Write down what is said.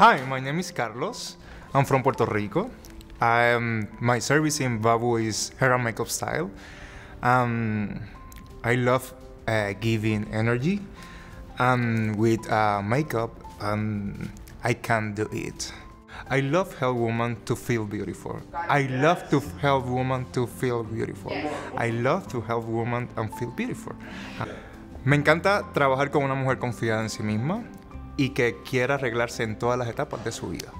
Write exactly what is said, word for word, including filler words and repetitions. Hi, my name is Carlos. I'm from Puerto Rico. Um, my service in Babu is hair and makeup style. Um, I love uh, giving energy. Um, with uh, makeup, um, I can do it. I love help women to feel beautiful. I love to help women to feel beautiful. I love to help women and feel beautiful. Me encanta trabajar con una mujer confiada en sí misma y que quiera arreglarse en todas las etapas de su vida.